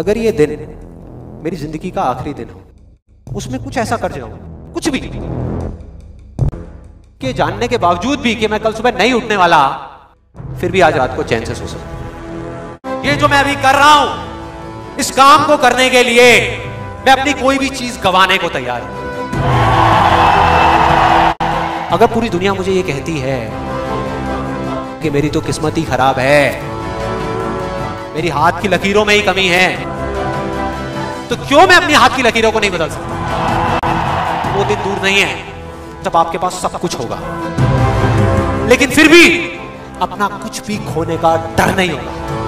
अगर ये दिन मेरी जिंदगी का आखिरी दिन हो, उसमें कुछ ऐसा कर जाऊं, कुछ भी के जानने के बावजूद भी कि मैं कल सुबह नहीं उठने वाला, फिर भी आज रात को चैन से सो सकूं। ये जो मैं अभी कर रहा हूं, इस काम को करने के लिए मैं अपनी कोई भी चीज गंवाने को तैयार हूं। अगर पूरी दुनिया मुझे ये कहती है कि मेरी तो किस्मत ही खराब है, मेरी हाथ की लकीरों में ही कमी है, तो क्यों मैं अपनी हाथ की लकीरों को नहीं बदल सकता? वो दिन दूर नहीं है जब आपके पास सब कुछ होगा, लेकिन फिर भी अपना कुछ भी खोने का डर नहीं होगा।